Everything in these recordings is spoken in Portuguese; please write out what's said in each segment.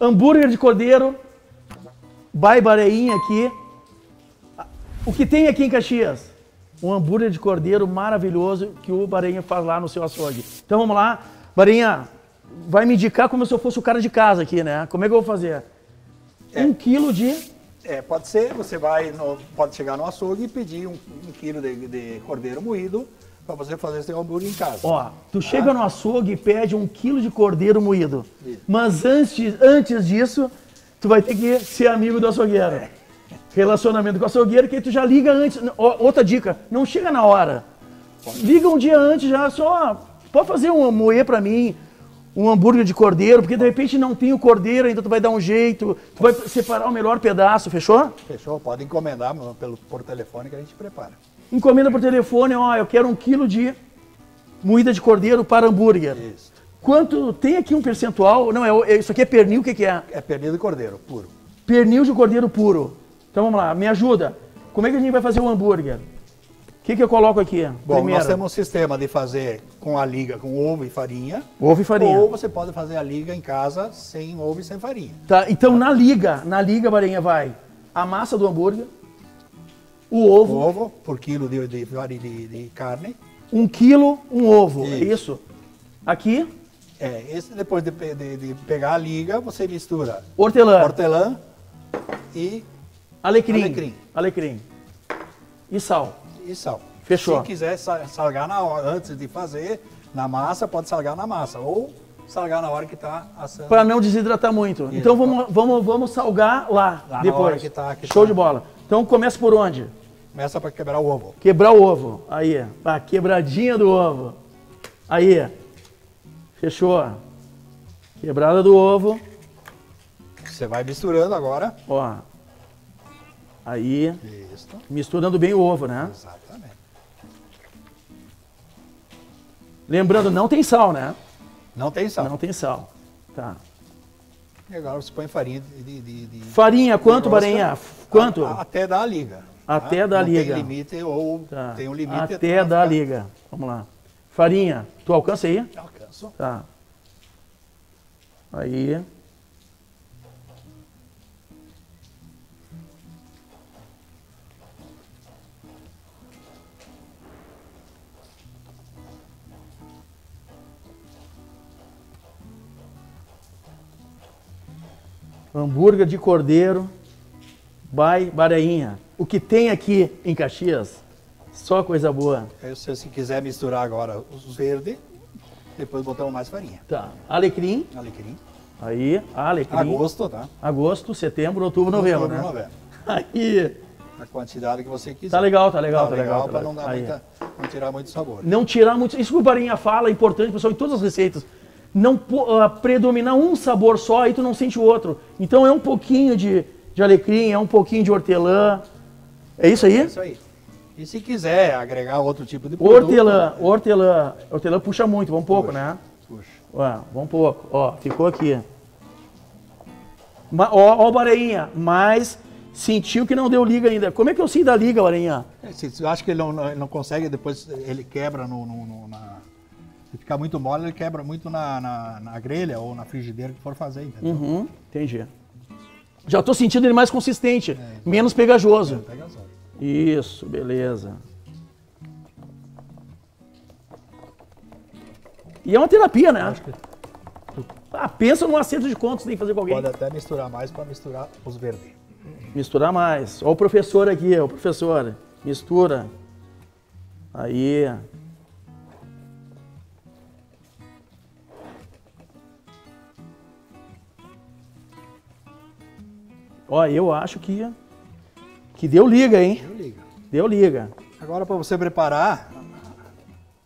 Hambúrguer de cordeiro, Bairainha aqui. O que tem aqui em Caxias? Um hambúrguer de cordeiro maravilhoso que o Bairainha faz lá no seu açougue. Então vamos lá. Bairainha, vai me indicar como se eu fosse o cara de casa aqui, né? Como é que eu vou fazer? 1 quilo de... pode ser, você pode chegar no açougue e pedir um quilo de cordeiro moído para você fazer seu hambúrguer em casa. Ó, tu chega no açougue e pede 1 quilo de cordeiro moído. Isso. Mas antes disso, tu vai ter que ser amigo do açougueiro. Relacionamento com o açougueiro, que aí tu já liga antes. Outra dica, não chega na hora. Liga um dia antes já, só pode fazer um moer para mim. Um hambúrguer de cordeiro, porque de repente não tem o cordeiro, ainda tu vai dar um jeito, tu vai separar o melhor pedaço, fechou? Fechou, pode encomendar por telefone que a gente prepara. Encomenda por telefone, ó, eu quero 1 quilo de moída de cordeiro para hambúrguer. Isso. Quanto, tem aqui um percentual, não, isso aqui é pernil, o que que é? É pernil de cordeiro, puro. Pernil de cordeiro puro. Então vamos lá, me ajuda, como é que a gente vai fazer o hambúrguer? O que que eu coloco aqui? Bom, primeiro, nós temos um sistema de fazer com a liga com ovo e farinha. Ovo e farinha. Ou você pode fazer a liga em casa sem ovo e sem farinha. Tá, então na liga, Bairainha, vai a massa do hambúrguer, o ovo. O ovo, por quilo de carne. 1 quilo, um ovo, isso. É isso? Aqui? Depois de pegar a liga, você mistura. Hortelã. Hortelã e alecrim. Alecrim. E sal. E sal. Fechou. Se quiser salgar antes de fazer na massa, pode salgar na massa ou salgar na hora que está assando. Para não desidratar muito. Isso. Então vamos salgar lá depois. Na hora que tá, Show de bola. Então começa por onde? Começa para quebrar o ovo. Quebrar o ovo. Aí, a quebradinha do ovo. Aí, fechou. Quebrada do ovo. Você vai misturando agora. Ó. Aí, misturando bem o ovo, né? Exatamente. Lembrando, não tem sal, né? Não tem sal. Não tem sal. Tá. E agora você põe farinha de farinha, quanto, Bairainha? Quanto? Até dar a liga. Até dar a liga. Tem limite ou tá. Tem um limite. Até dar a liga. Vamos lá. Farinha, tu alcança aí? Eu alcanço. Tá. Aí... Hambúrguer de cordeiro, Bairainha. O que tem aqui em Caxias, só coisa boa. Se quiser misturar agora os verdes, depois botamos mais farinha. Tá. Alecrim. Alecrim. Aí, alecrim. Agosto, tá? Agosto, setembro, outubro, novembro, outubro, né? Novembro. Aí. A quantidade que você quiser. Tá legal, tá legal, tá legal. Tá legal, pra não dar muita, não tirar muito sabor. Não tirar muito. Isso que o Bairainha fala é importante, pessoal, em todas as receitas. Não predominar um sabor só, aí tu não sente o outro. Então é um pouquinho de alecrim, é um pouquinho de hortelã. É isso aí? É isso aí. E se quiser agregar outro tipo de produto... Hortelã, né? Hortelã. Hortelã puxa muito, vamos pouco, né? Puxa. Ó, vamos pouco. Ó, ficou aqui. Ó, Bairainha, mas sentiu que não deu liga ainda. Como é que eu sinto a liga, Bairainha? Eu acho que ele não consegue, depois ele quebra Se ficar muito mole, ele quebra muito na grelha ou na frigideira que for fazer, entendeu? Uhum, entendi. Já estou sentindo ele mais consistente, menos pegajoso. Menos pegajoso. Isso, beleza. E é uma terapia, né? Acho que... pensa num acerto de contas que tem que fazer com alguém. Pode até misturar mais para misturar os verdes. Misturar mais. Olha o professor aqui, ó, o professor. Mistura. Aí... Ó, eu acho que deu liga, hein? Deu liga. Deu liga. Agora, para você preparar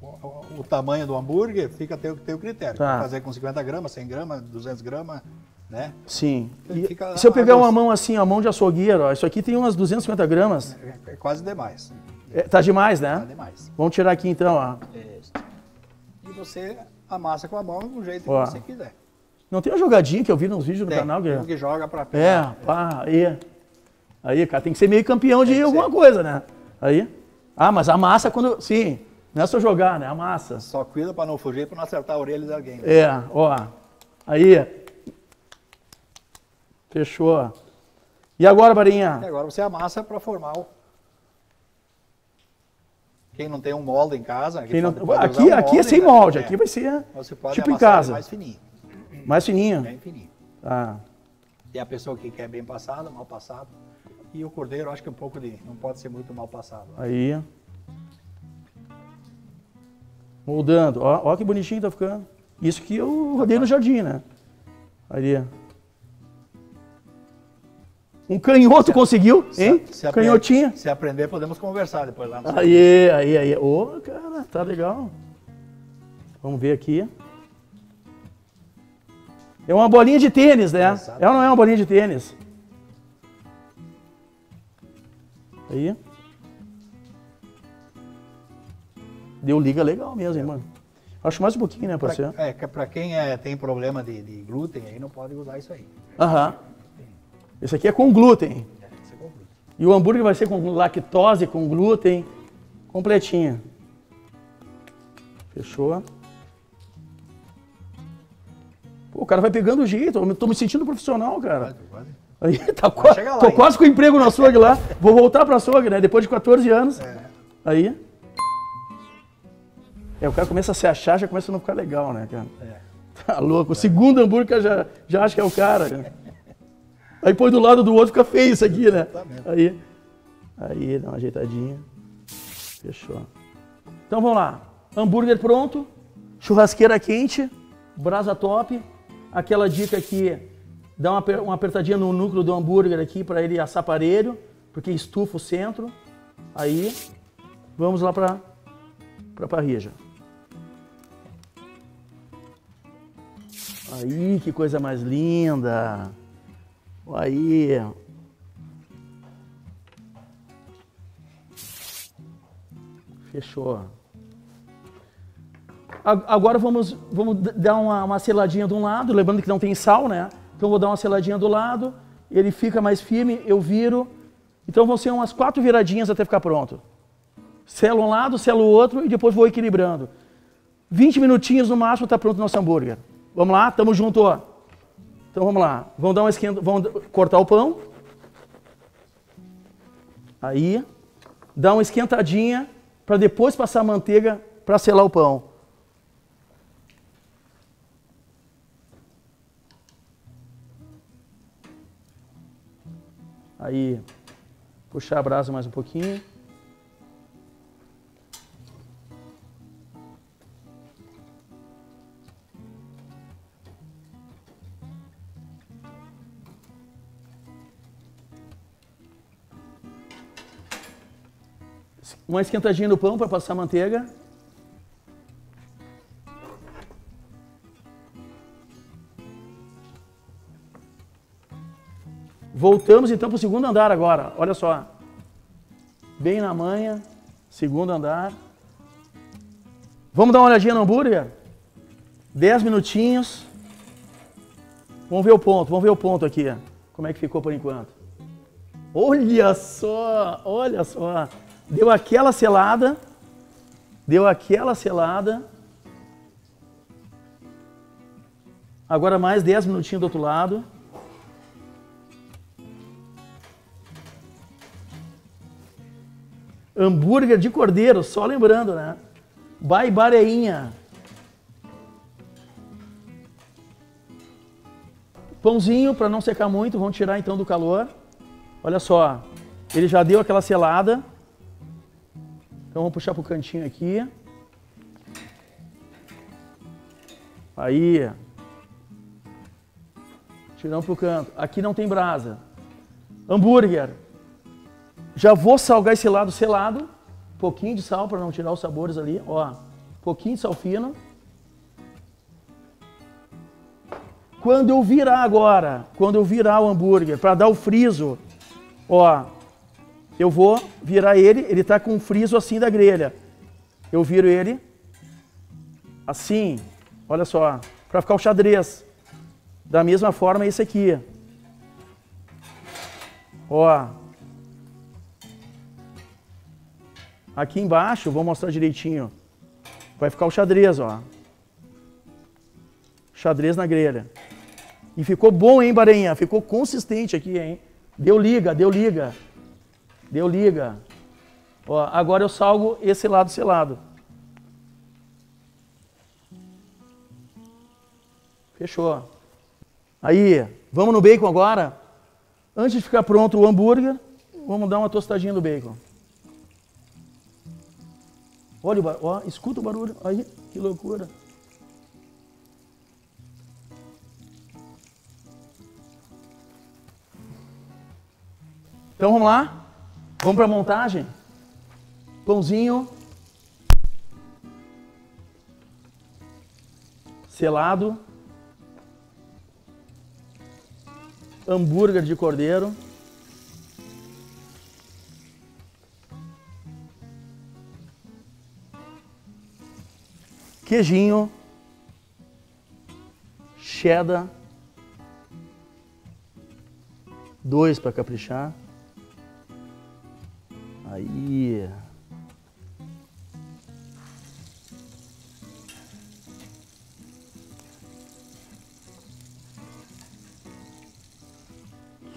o tamanho do hambúrguer, fica teu critério. Tá. Fazer com 50 gramas, 100 gramas, 200 gramas, né? Sim. E se eu pegar uma mão assim, a mão de açougueiro, ó, isso aqui tem umas 250 gramas. É quase demais. Tá demais, né? Tá demais. Vamos tirar aqui então, ó. Isso. E você amassa com a mão do jeito que você quiser. Não tem uma jogadinha que eu vi nos vídeos do canal, Guilherme? Que joga pra pé. Pá, aí. Aí, cara, tem que ser meio campeão de alguma coisa, né? Aí. Ah, mas a massa quando... Sim, não é só jogar, né? A massa. Só cuida pra não fugir, pra não acertar a orelha de alguém. Né? Ó. Aí. Fechou. E agora, Bairainha? E agora você amassa para formar o... Quem não tem um molde em casa... Aqui, não... pode aqui, um aqui é sem molde, aqui vai ser você pode tipo em casa. Mais fininho. Mais fininho? Bem fininho. Ah. Tem a pessoa que quer bem passado, mal passado. E o cordeiro, acho que um pouco de... Não pode ser muito mal passado. Aí. Moldando. Ó, ó que bonitinho tá ficando. Isso que eu rodei no jardim, né? Aí. Um canhoto conseguiu, hein? Canhotinha. Se aprender, podemos conversar depois lá. Aí. Ô, cara, tá legal. Vamos ver aqui. É uma bolinha de tênis, né? Exato. Ela não é uma bolinha de tênis. Aí. Deu liga legal mesmo, hein, mano? Acho mais um pouquinho, né, parceiro? É, pra quem tem problema de glúten, aí não pode usar isso aí. Aham. Esse aqui é com glúten. É, tem que ser com glúten. E o hambúrguer vai ser com lactose, com glúten, completinha. Fechou. Pô, o cara vai pegando o jeito. Eu tô me sentindo profissional, cara. Aí, tá lá, tô quase com emprego no açougue lá. Vou voltar pra açougue, né? Depois de 14 anos. É. Aí. É, o cara começa a se achar, já começa a não ficar legal, né, cara? É. Tá louco. O segundo hambúrguer já acha que é o cara, né? Aí põe do lado do outro, fica feio isso aqui, né? Aí, dá uma ajeitadinha. Fechou. Então vamos lá. Hambúrguer pronto, churrasqueira quente, brasa top. Aquela dica aqui, dá uma apertadinha no núcleo do hambúrguer aqui para ele assar parelho, porque estufa o centro. Aí, vamos lá pra parrija. Aí, que coisa mais linda! Aí. Fechou. Agora vamos dar uma seladinha de um lado, lembrando que não tem sal, né? Então vou dar uma seladinha do lado, ele fica mais firme, eu viro. Então vão ser umas 4 viradinhas até ficar pronto. Selo um lado, selo o outro e depois vou equilibrando. 20 minutinhos no máximo tá pronto o nosso hambúrguer. Vamos lá, tamo junto, ó. Então vamos lá, vamos dar uma esquenta, vamos cortar o pão. Aí, dá uma esquentadinha para depois passar a manteiga para selar o pão. Aí, puxar a brasa mais um pouquinho. Uma esquentadinha no pão para passar a manteiga. Voltamos então para o segundo andar agora. Olha só. Bem na manha. Segundo andar. Vamos dar uma olhadinha no hambúrguer? 10 minutinhos. Vamos ver o ponto aqui. Como é que ficou por enquanto. Olha só. Deu aquela selada. Agora mais 10 minutinhos do outro lado. Hambúrguer de cordeiro, só lembrando, né? Bairainha. Pãozinho, para não secar muito, vamos tirar então do calor. Olha só, ele já deu aquela selada. Então vamos puxar pro cantinho aqui. Aí. Tiramos pro canto. Aqui não tem brasa. Hambúrguer. Já vou salgar esse lado selado. Um pouquinho de sal para não tirar os sabores ali. Ó. Um pouquinho de sal fino. Quando eu virar o hambúrguer para dar o friso, ó. Eu vou virar ele tá com um friso assim da grelha. Eu viro ele assim, olha só, para ficar o xadrez. Da mesma forma esse aqui. Ó. Aqui embaixo, vou mostrar direitinho. Vai ficar o xadrez, ó. Xadrez na grelha. E ficou bom, hein, Bairainha? Ficou consistente aqui, hein? Deu liga, deu liga. Deu liga. Ó, agora eu salgo esse lado selado. Fechou. Aí, vamos no bacon agora? Antes de ficar pronto o hambúrguer, vamos dar uma tostadinha do bacon. Olha o barulho, ó, escuta o barulho. Aí, que loucura. Então vamos lá, vamos para a montagem. Pãozinho selado, hambúrguer de cordeiro, queijinho, cheddar, 2 para caprichar. Aí.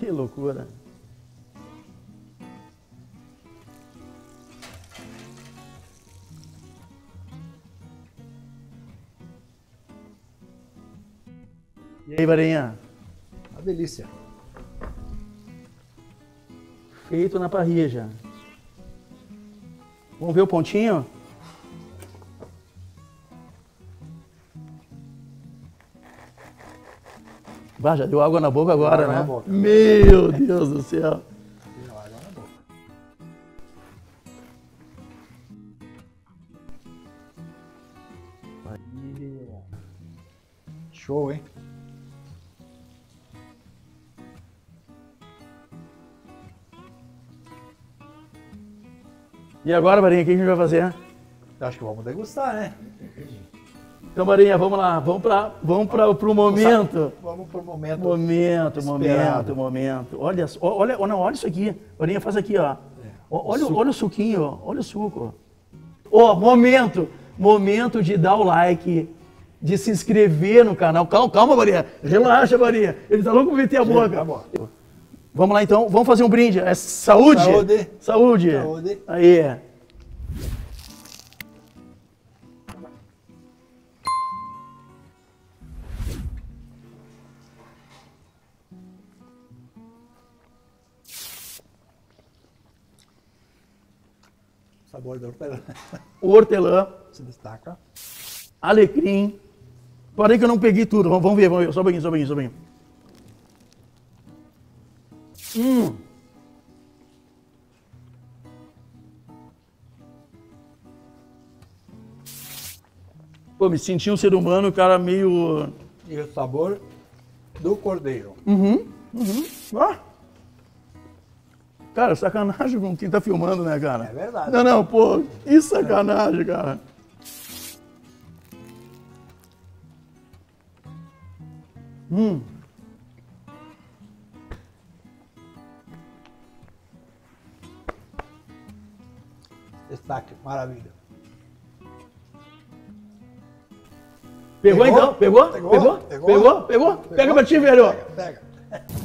Que loucura. E aí, Bairainha? Uma delícia. Feito na parrilha já. Vamos ver o pontinho? Bah, já deu água na boca agora, né? Meu Deus do céu! Deu água na boca. Aí. Show, hein? E agora, Bairainha, o que a gente vai fazer? Acho que vamos degustar, né? Então, Bairainha, vamos lá. Vamos para o momento. Vamos para o momento. Momento. Olha isso aqui. Bairainha, faz aqui, ó. Olha o suquinho, ó. Olha o suco. Ó, momento. Momento de dar o like, de se inscrever no canal. Calma, Bairainha. Relaxa, Bairainha. Ele tá louco pra meter a boca. Tá bom. Vamos lá então, vamos fazer um brinde. É saúde! Saúde! Saúde! Saúde. Aí! O sabor do hortelã. O hortelã. Se destaca. Alecrim. Parei que eu não peguei tudo. Vamos ver. Só um pouquinho. Pô, me senti um ser humano, cara, meio... E o sabor do cordeiro. Ah. Cara, sacanagem com quem tá filmando, né, cara? É verdade. Não, pô, que sacanagem, cara. Destaque, maravilha. Pegou então? Pegou? Pega pra ti, velho. Pega.